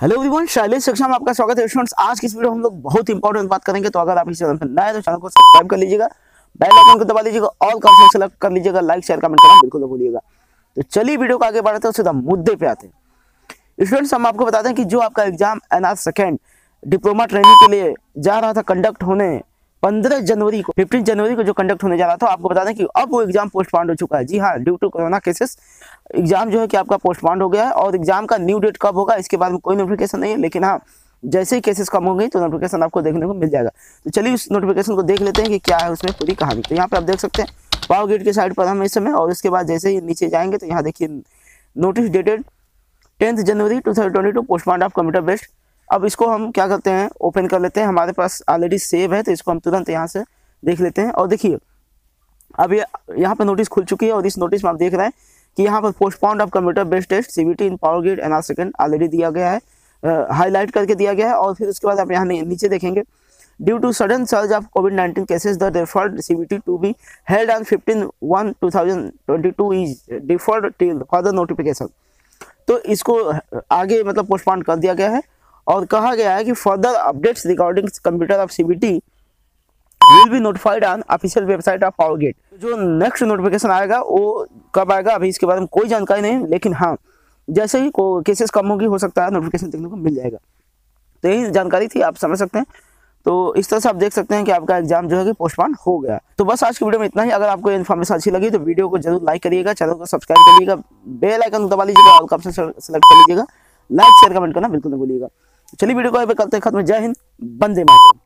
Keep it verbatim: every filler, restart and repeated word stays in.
Hello everyone, Shailesh शिक्षा में आपका स्वागत है। आज की इस वीडियो में हम लोग बहुत इंपॉर्टेंट बात करेंगे, तो अगर आप इस चैनल पर नए हैं तो चैनल को सब्सक्राइब कर लीजिएगा, बेल आइकन को दबा लीजिएगा, ऑल का ऑप्शन सेलेक्ट कर लीजिएगा, लाइक शेयर कमेंट करना बिल्कुल ना भूलिएगा। तो चलिए वीडियो को आगे बढ़ाते हैं, सीधा मुद्दे पे आते हैं। स्टूडेंट्स, हम आपको बताते हैं कि जो आपका exam NR second diploma training के लिए जा रहा था कंडक्ट होने पंद्रह जनवरी को फिफ्टीन जनवरी को जो कंडक्ट होने जा रहा था, आपको बता दें कि अब वो एग्जाम पोस्टपोन्ड हो चुका है। जी हाँ, due to corona cases exam जो है कि आपका पोस्टपोन्ड हो गया है और एग्जाम का न्यू डेट कब होगा इसके बारे में कोई नोटिफिकेशन नहीं है, लेकिन हाँ जैसे ही केसेस कम होंगे तो नोटिफिकेशन आपको देखने को मिल जाएगा। तो चलिए उस नोटिफिकेशन को देख लेते हैं कि क्या है उसमें पूरी कहानी। तो यहाँ पर आप देख सकते हैं पावर ग्रिड के साइड पर हम इस समय, और उसके बाद जैसे ही नीचे जाएंगे तो यहाँ देखिए notice dated tenth January two thousand twenty two postponed of computer based. अब इसको हम क्या करते हैं, ओपन कर लेते हैं, हमारे पास ऑलरेडी सेव है तो इसको हम तुरंत यहाँ से देख लेते हैं। और देखिए अब ये यह, यहाँ पर नोटिस खुल चुकी है और इस नोटिस में आप देख रहे हैं कि यहाँ पर postponed of computer based test CBT in power grid NR second already दिया गया है, हाईलाइट uh, करके दिया गया है। और फिर उसके बाद आप यहाँ नीचे देखेंगे due to sudden surge of COVID nineteen cases the default CBT to be held on fifteen one two thousand twenty two is default till further notification. तो इसको आगे मतलब पोस्टपोन्ड कर दिया गया है और कहा गया है कि further updates regarding computer of CBT will be notified on official website of power grid. जो नेक्स्ट नोटिफिकेशन आएगा वो कब आएगा अभी इसके बारे में कोई जानकारी नहीं, लेकिन हाँ जैसे ही केसेस कम होगी हो सकता है नोटिफिकेशन देखने को मिल जाएगा। तो यही जानकारी थी, आप समझ सकते हैं। तो इस तरह से आप देख सकते हैं कि आपका एग्जाम जो है कि पोस्टपोन्ड हो गया। तो बस आज की वीडियो में इतना ही। अगर आपको इन्फॉर्मेशन अच्छी लगी तो वीडियो को जरूर लाइक करिएगा, चैनल को सब्सक्राइब करिएगा, बेल आइकन दबा लीजिएगा, ऑल का ऑप्शन सेलेक्ट कर लीजिएगा, लाइक शेयर कमेंट करना बिल्कुल ना भूलिएगा। चलिए वीडियो को यहीं पे करते हैं खत्म। जय हिंद, वंदे मातरम।